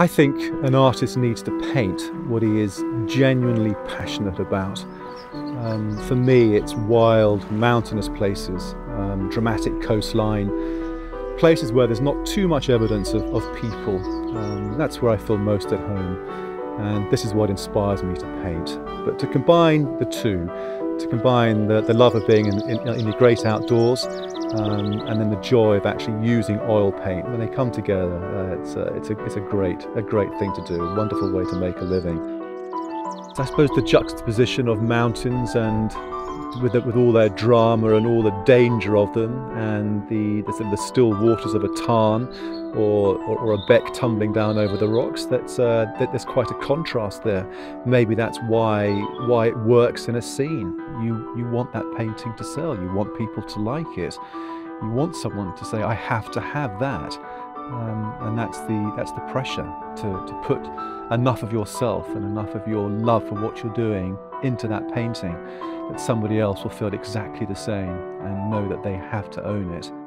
I think an artist needs to paint what he is genuinely passionate about. For me, it's wild, mountainous places, dramatic coastline, places where there's not too much evidence of people. That's where I feel most at home, and this is what inspires me to paint. But to combine the two, to combine the love of being in the great outdoors, and then the joy of actually using oil paint, when they come together, it's a great thing to do, a wonderful way to make a living. I suppose the juxtaposition of mountains and with all their drama and all the danger of them, and the still waters of a tarn or a beck tumbling down over the rocks, there's quite a contrast there. Maybe that's why it works in a scene. You want that painting to sell, you want people to like it, you want someone to say, I have to have that. And that's the pressure to put enough of yourself and enough of your love for what you're doing into that painting that somebody else will feel exactly the same and know that they have to own it.